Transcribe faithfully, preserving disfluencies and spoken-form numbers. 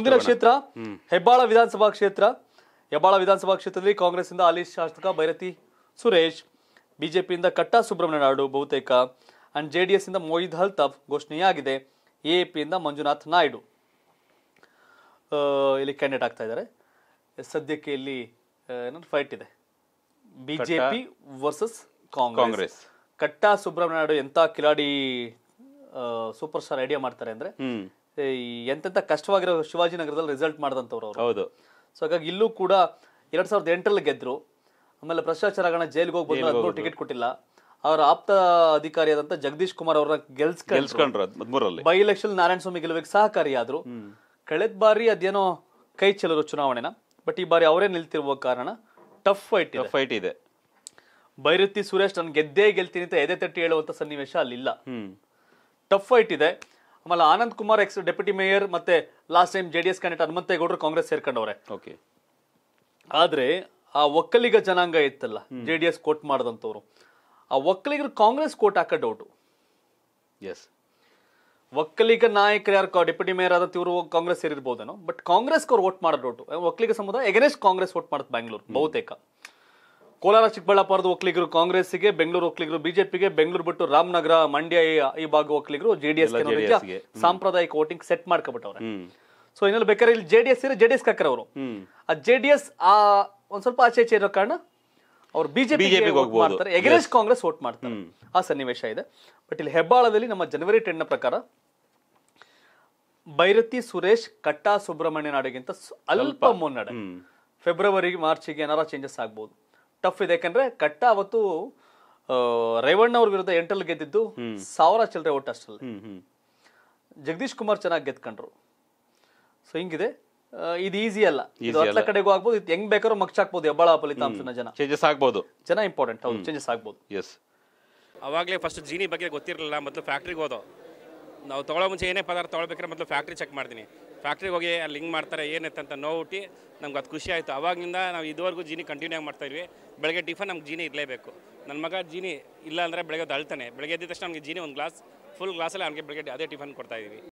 ಮುಂದಿನ ಕ್ಷೇತ್ರ ಹೆಬ್ಬಾಳ ವಿಧಾನಸಭಾ ಕ್ಷೇತ್ರ. ಹೆಬ್ಬಾಳ ವಿಧಾನಸಭಾ ಕ್ಷೇತ್ರದಲ್ಲಿ ಕಾಂಗ್ರೆಸ್ ಇಂದ ಆಲಿಶ್ ಶಾಸ್ತ್ರಿಕ बैरती ಸುರೇಶ್, ಬಿಜೆಪಿ ಇಂದ ಕಟ್ಟ ಸುಬ್ರಮಣ್ಯನಾಯಡೂ ಬಹುತೇಕ ಅಂಡ್ ಜೆಡಿಎಸ್ ಇಂದ ಮೊಹಿದ್ ಅಲ್ತಾಫ್ ಘೋಷಣೆಯಾಗಿದೆ. ಎಪಿ ಇಂದ ಮಂಜುನಾಥ್ ನಾಯ್ಡು ಇಲ್ಲಿ ಕ್ಯಾಂಡಿಡೇಟ್ ಆಗ್ತಾ ಇದ್ದಾರೆ. ಸದ್ಯಕ್ಕೆ ಇಲ್ಲಿ ಏನೋ ಫೈಟ್ ಇದೆ, ಬಿಜೆಪಿ ವರ್ಸಸ್ ಕಾಂಗ್ರೆಸ್. ಕಟ್ಟ ಸುಬ್ರಮಣ್ಯನಾಯಡೂ ಎಂತ ಕಿಲಾಡಿ ಸೂಪರ್ ಸ್ಟಾರ್ ಐಡಿಯಾ ಮಾಡ್ತಾರೆ ಅಂದ್ರೆ ಎಂತೆಂತ ಕಷ್ಟವಾಗಿರೋ ಶಿವಾಜಿನಗರದಲ್ಲಿ ರಿಸಲ್ಟ್ ಮಾಡಿದಂಥವ್ರು ಅವರು. ಹೌದು. ಸೊ ಹಾಗಾಗಿ ಇಲ್ಲೂ ಕೂಡ ಎರಡ್ ಸಾವಿರದ ಎಂಟರಲ್ಲಿ ಗೆದ್ರು. ಆಮೇಲೆ ಭ್ರಷ್ಟಾಚಾರ ಹಗರಣ ಜೈಲಿಗೆ ಹೋಗಿ ಬಂದ್ರು, ಅದಕ್ಕೂ ಟಿಕೆಟ್ ಕೊಟ್ಟಿಲ್ಲ. ಅವರ ಆಪ್ತ ಅಧಿಕಾರಿಯಾದಂತ ಜಗದೀಶ್ ಕುಮಾರ್ ಅವ್ರನ್ನ ಗೆಲ್ಸ್ಕೊಂಡ್ರು. ಬೈ ಎಲೆಕ್ಷನ್ ನಾರಾಯಣ ಸ್ವಾಮಿ ಗೆಲುವಿಗೆ ಸಹಕಾರಿಯಾದ್ರು. ಕಳೆದ ಬಾರಿ ಅದೇನೋ ಕೈ ಚೆಲ್ಲರು ಚುನಾವಣೆನ, ಬಟ್ ಈ ಬಾರಿ ಅವರೇ ನಿಲ್ತಿರುವ ಕಾರಣ ಟಫ್ ಫೈಟ್ ಫೈಟ್ ಇದೆ. बैरती ಸುರೇಶ್ ನಾನು ಗೆದ್ದೇ ಗೆಲ್ತೀನಿ ಅಂತ ಎದೆ ತಟ್ಟಿ ಹೇಳುವಂತ ಸನ್ನಿವೇಶ ಅಲ್ಲಿಲ್ಲ, ಟಫ್ ಫೈಟ್ ಇದೆ. ಆಮೇಲೆ Anand Kumar ex deputy mayor ಮತ್ತೆ last time JDS candidate Hanumanthe ಗೌಡ್ರು ಕಾಂಗ್ರೆಸ್ ಸೇರ್ಕೊಂಡವ್ರೆ. ಓಕೆ. ಆದ್ರೆ ಆ ಒಕ್ಕಲಿಗ ಜನಾಂಗ ಇತ್ತಲ್ಲ, ಜೆಡಿಎಸ್ ಕೋಟ್ ಮಾಡಿದಂಥವ್ರು, ಆ ಒಕ್ಕಲಿಗರು ಕಾಂಗ್ರೆಸ್ ಕೋಟ್ ಹಾಕೋ ಡೌಟು. ಎಸ್, ಒಕ್ಕಲಿಗ ನಾಯಕರು ಯಾರು ಡೆಪ್ಯೂಟಿ ಮೇಯರ್ ಆದಂತ ಇವರು ಕಾಂಗ್ರೆಸ್ ಸೇರಿರ್ಬೋದೇನೋ, ಬಟ್ ಕಾಂಗ್ರೆಸ್ ಅವ್ರು ವೋಟ್ ಮಾಡೋ ಡೌಟು. ಒಕ್ಕಲಿಗ ಸಮುದಾಯ ಎಗೇನೆಸ್ಟ್ ಕಾಂಗ್ರೆಸ್ ವೋಟ್ ಮಾಡುತ್ತೆ ಬ್ಯಾಂಗ್ಳೂರು ಬಹುತೇಕ. ಕೋಲಾರ ಚಿಕ್ಕಬಳ್ಳಾಪುರದ ಒಕ್ಕಲಿಗರು ಕಾಂಗ್ರೆಸ್ಗೆ, ಬೆಂಗಳೂರು ಒಕ್ಕಲಿಗರು ಬಿಜೆಪಿಗೆ, ಬೆಂಗಳೂರು ಬಿಟ್ಟು ರಾಮನಗರ ಮಂಡ್ಯ ಈ ಭಾಗ ಒಕ್ಕಲಿಗರು ಜೆಡಿಎಸ್ಗೆ ಸಾಂಪ್ರದಾಯಿಕ ವೋಟಿಂಗ್ ಸೆಟ್ ಮಾಡ್ಕೊಬಿಟ್ಟವ್ರೆ. ಸೊ ಇನ್ನೆಲ್ಲ ಬೇಕಾದ್ರೆ ಇಲ್ಲಿ ಜೆಡಿಎಸ್ ಇರೋ ಜೆಡಿಎಸ್ ಕಾಕರ್ ಅವರು, ಆ ಜೆಡಿಎಸ್ ಆ ಒಂದ್ ಸ್ವಲ್ಪ ಆಚೆ ಆಚೆ ಇರೋ ಕಾರಣ ಅವ್ರು ಬಿಜೆಪಿ ಮಾಡ್ತಾರೆ, ಎಗೇನೆಸ್ಟ್ ಕಾಂಗ್ರೆಸ್ ವೋಟ್ ಮಾಡ್ತಾರೆ. ಆ ಸನ್ನಿವೇಶ ಇದೆ. ಬಟ್ ಇಲ್ಲಿ ಹೆಬ್ಬಾಳದಲ್ಲಿ ನಮ್ಮ ಜನವರಿ ಟೆನ್ ನ ಪ್ರಕಾರ बैरती ಸುರೇಶ್ ಕಟ್ಟಾ ಸುಬ್ರಮಣ್ಯನಾಯಡುಗಿಂತ ಅಲ್ಪ ಮುನ್ನಡೆ. ಫೆಬ್ರವರಿ ಮಾರ್ಚ್ಗೆ ಏನಾರ ಚೇಂಜಸ್ ಆಗ್ಬಹುದು. ಟಫ್ ಇದೆ, ಯಾಕಂದ್ರೆ ಕಟ್ಟ ಅವತ್ತು ರೇವಣ್ಣ ಅವ್ರ ವಿರುದ್ಧ ಎಂಟಲ್ಲಿ ಗೆದ್ದಿದ್ದು ಸಾವಿರ ಚಿಲ್ಲರೆ ಓಟ್ ಅಷ್ಟಲ್ಲಿ. ಜಗದೀಶ್ ಕುಮಾರ್ ಚೆನ್ನಾಗಿ ಗೆದ್ಕೊಂಡ್ರು. ಸೊ ಹಿಂಗಿದೆ, ಇದು ಈಸಿ ಅಲ್ಲ. ಇದು ಎಲ್ಲ ಕಡೆಗೂ ಆಗ್ಬೋದು, ಇದು ಹೆಂಗ್ ಬೇಕಾದ್ರೂ ಮಗ್ಚಾಕ್ಬೋದು ಹೆಬ್ಬಾಳ ಫಲಿತಾಂಶನ. ಜನ ಚೇಂಜಸ್ ಆಗ್ಬೋದು, ಜನ ಇಂಪಾರ್ಟೆಂಟ್. ಹೌದು, ಚೇಂಜಸ್ ಆಗ್ಬೋದು. ಎಸ್, ಅವಾಗಲೇ ಫಸ್ಟ್ ಜೀನಿ ಬಗ್ಗೆ ಗೊತ್ತಿರಲಿಲ್ಲ. ಮೊದಲು ಫ್ಯಾಕ್ಟ್ರಿಗೆ ಹೋದೋ ನಾವು ತೊಗೊಳ್ಳೋ ಮುಂಚೆ ಏನೇ ಪದಾರ್ಥ ತೊಗೊಳ್ಬೇಕಾದ್ರೆ ಮೊದಲು ಫ್ಯಾಕ್ಟ್ರಿ ಚೆಕ್ ಮಾಡ್ತೀನಿ. ಫ್ಯಾಕ್ಟ್ರಿಗೆ ಹೋಗಿ ಅಲ್ಲಿ ಹಿಂಗೆ ಮಾಡ್ತಾರೆ ಏನೈತೆ ಅಂತ ನೋವು ಹುಟ್ಟಿ ನಮ್ಗೆ ಅದು ಖುಷಿ ಆಯಿತು. ಆವಾಗಿಂದ ನಾವು ಇದುವರೆಗೂ ಜೀನಿ ಕಂಟಿನ್ಯೂ ಆಗಿ ಮಾಡ್ತಾಯಿದ್ವಿ. ಬೆಳಗ್ಗೆ ಟಿಫನ್ ನಮ್ಗೆ ಜೀನಿ ಇರಲೇಬೇಕು. ನನ್ನ ಮಗ ಜೀನಿ ಇಲ್ಲ ಅಂದರೆ ಬೆಳಗ್ಗೆ ಅದು ಅಳ್ತಾನೆ. ಬೆಳಗ್ಗೆ ಎದ್ದ ತಕ್ಷಣ ನಮಗೆ ಜೀನಿ ಒಂದು ಗ್ಲಾಸ್ ಫುಲ್ ಗ್ಲಾಸಲ್ಲಿ ಅವನಿಗೆ ಬೆಳಗ್ಗೆ ಅದೇ ಟಿಫನ್ ಕೊಡ್ತಾಯಿದ್ವಿ.